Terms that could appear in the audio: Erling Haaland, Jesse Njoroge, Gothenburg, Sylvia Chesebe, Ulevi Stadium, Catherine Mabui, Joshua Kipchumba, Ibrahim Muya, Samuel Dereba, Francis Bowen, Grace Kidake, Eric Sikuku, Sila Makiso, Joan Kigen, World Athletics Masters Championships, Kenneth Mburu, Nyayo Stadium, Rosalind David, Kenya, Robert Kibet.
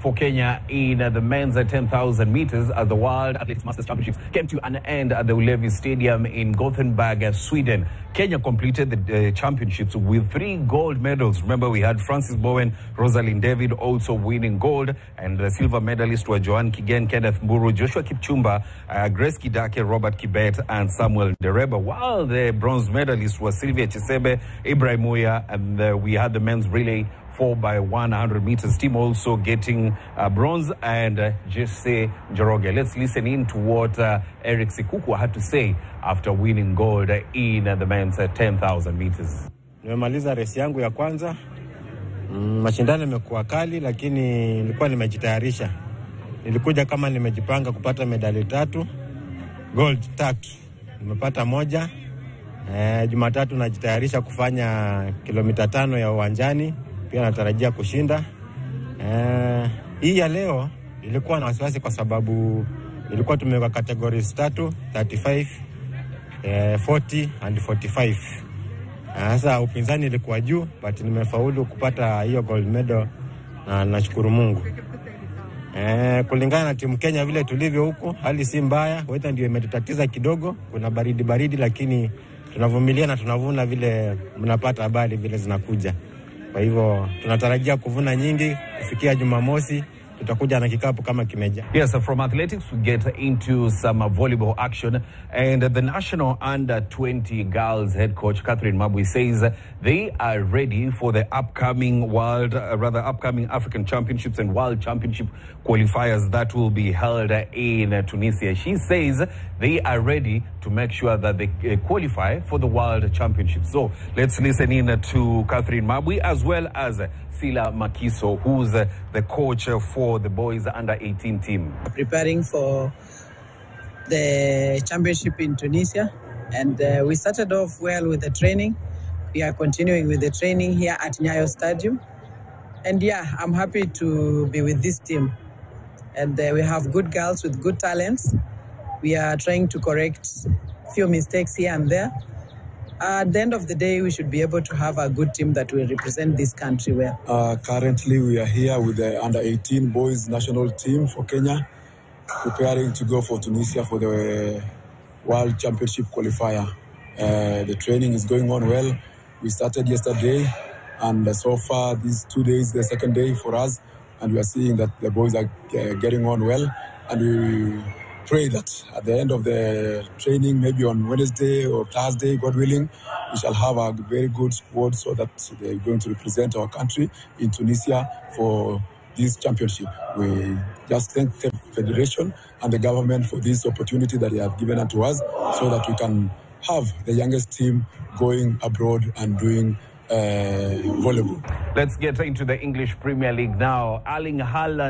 for Kenya in the men's 10,000 meters as the World Athletics Masters Championships came to an end at the Ulevi Stadium in Gothenburg, Sweden. Kenya completed the championships with 3 gold medals. Remember, we had Francis Bowen, Rosalind David also winning gold, and the silver medalists were Joan Kigen, Kenneth Mburu, Joshua Kipchumba, Grace Kidake, Robert Kibet, and Samuel Dereba, while the bronze medalists were Sylvia Chesebe, Ibrahim Muya, and we had the men's relay 4x100 meters team also getting bronze, and Jesse Njoroge. Let's listen in to what Eric Sikuku had to say after winning gold in the men's 10,000 meters. Nimemaliza race yangu ya kwanza. Mashindano yamekuwa kali, lakini nilikuwa nimejitayarisha. Nilikuja kama nimejipanga kupata medali 3, gold 3. Nimepata 1. Jumatatu najitayarisha kufanya kilomita 5 ya uwanjani. Pia natarajia kushinda. Hii ya leo ilikuwa na wasiwasi kwa sababu ilikuwa tumeweka categories 3, 35, 40 and 45. Sasa upinzani ilikuwa juu, but nimefaulu kupata hiyo gold medal na nashukuru Mungu. Kulingana na timu Kenya vile tulivyo huko, hali si mbaya, weather ndio imetutatiza kidogo, kuna baridi lakini tunavumilia na tunavuna vile mnapata habari vile zinakuja. Kwa hivyo tunatarajia kuvuna nyingi kufikia Jumamosi, tutakuja na kikapu kama kimeja. Yes, from athletics we get into some volleyball action, and the national under 20 girls head coach Catherine Mabui says they are ready for the upcoming upcoming African Championships and World Championship qualifiers that will be held in Tunisia. She says they are ready to make sure that they qualify for the World Championship. So let's listen in to Catherine Mabui as well as Sila Makiso, who's the coach for the boys under 18 team. Preparing for the championship in Tunisia, and we started off well with the training. We are continuing with the training here at Nyayo Stadium, and I'm happy to be with this team, and we have good girls with good talents. We are trying to correct few mistakes here and there. At the end of the day, we should be able to have a good team that will represent this country well. Currently, we are here with the under-18 boys national team for Kenya, preparing to go for Tunisia for the World Championship qualifier. The training is going on well. We started yesterday, and so far, these 2 days, the second day for us, and we are seeing that the boys are getting on well, and we pray that at the end of the training, maybe on Wednesday or Thursday, God willing, we shall have a very good squad so that they're going to represent our country in Tunisia for this championship. We just thank the Federation and the government for this opportunity that they have given unto us so that we can have the youngest team going abroad and doing volleyball. Let's get into the English Premier League now. Erling Haaland.